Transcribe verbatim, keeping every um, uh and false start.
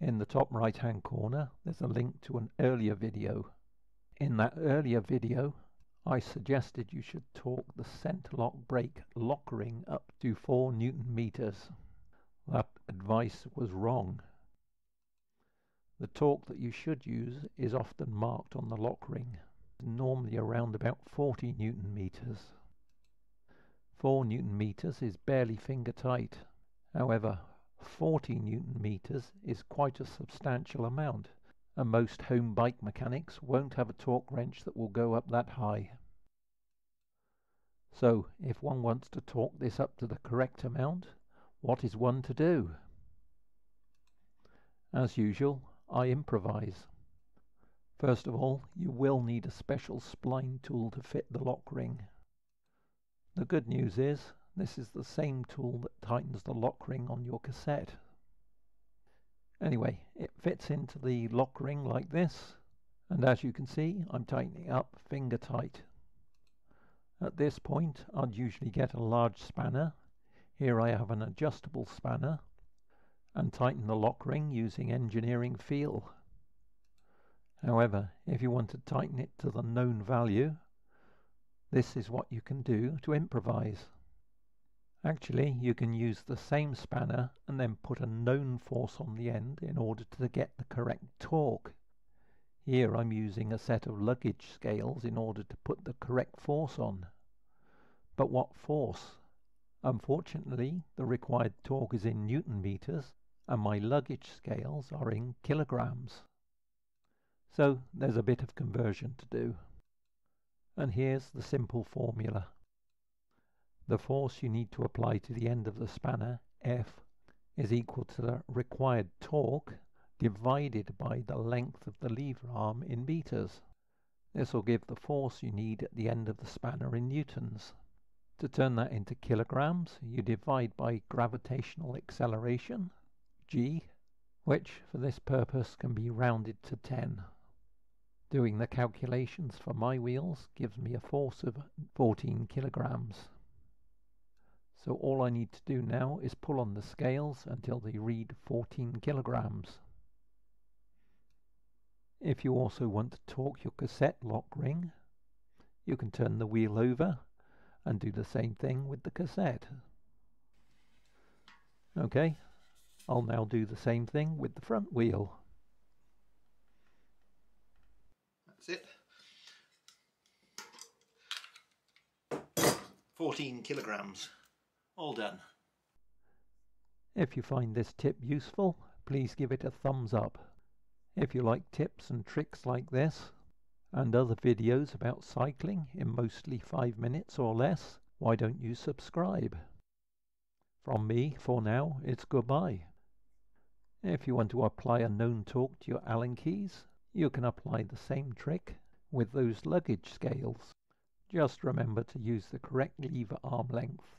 In the top right hand corner there's a link to an earlier video. In that earlier video I suggested you should torque the Centerlock brake lock ring up to four newton meters. That advice was wrong. The torque that you should use is often marked on the lock ring, normally around about forty newton meters. four newton meters is barely finger tight. However, forty newton meters is quite a substantial amount, and most home bike mechanics won't have a torque wrench that will go up that high. So, if one wants to torque this up to the correct amount, what is one to do? As usual, I improvise. First of all, you will need a special spline tool to fit the lock ring. The good news is, this is the same tool that tightens the lock ring on your cassette. Anyway, it fits into the lock ring like this, and as you can see I'm tightening up finger tight. At this point I'd usually get a large spanner. Here I have an adjustable spanner, and tighten the lock ring using engineering feel. However, if you want to tighten it to the known value, this is what you can do to improvise. Actually, you can use the same spanner and then put a known force on the end in order to get the correct torque. Here I'm using a set of luggage scales in order to put the correct force on. But what force? Unfortunately, the required torque is in newton meters and my luggage scales are in kilograms. So there's a bit of conversion to do. And here's the simple formula. The force you need to apply to the end of the spanner, F, is equal to the required torque divided by the length of the lever arm in meters. This will give the force you need at the end of the spanner in newtons. To turn that into kilograms, you divide by gravitational acceleration, G, which for this purpose can be rounded to ten. Doing the calculations for my wheels gives me a force of fourteen kilograms. So all I need to do now is pull on the scales until they read fourteen kilograms. If you also want to torque your cassette lock ring, you can turn the wheel over and do the same thing with the cassette. Okay, I'll now do the same thing with the front wheel. That's it. fourteen kilograms. All done. If you find this tip useful, please give it a thumbs up. If you like tips and tricks like this, and other videos about cycling in mostly five minutes or less, why don't you subscribe? From me, for now, it's goodbye. If you want to apply a known torque to your Allen keys, you can apply the same trick with those luggage scales. Just remember to use the correct lever arm length.